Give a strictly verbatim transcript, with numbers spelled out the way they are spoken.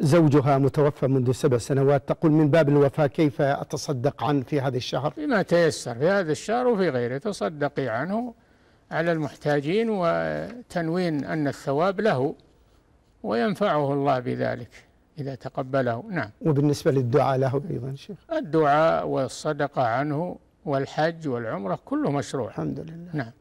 زوجها متوفى منذ سبع سنوات، تقول من باب الوفاة كيف أتصدق عنه في هذا الشهر؟ فيما تيسر في هذا الشهر وفي غيره، تصدقي عنه على المحتاجين، وتنوين أن الثواب له وينفعه الله بذلك إذا تقبله. نعم. وبالنسبة للدعاء له أيضا شيخ؟ الدعاء والصدقة عنه والحج والعمرة كله مشروع. الحمد لله. نعم.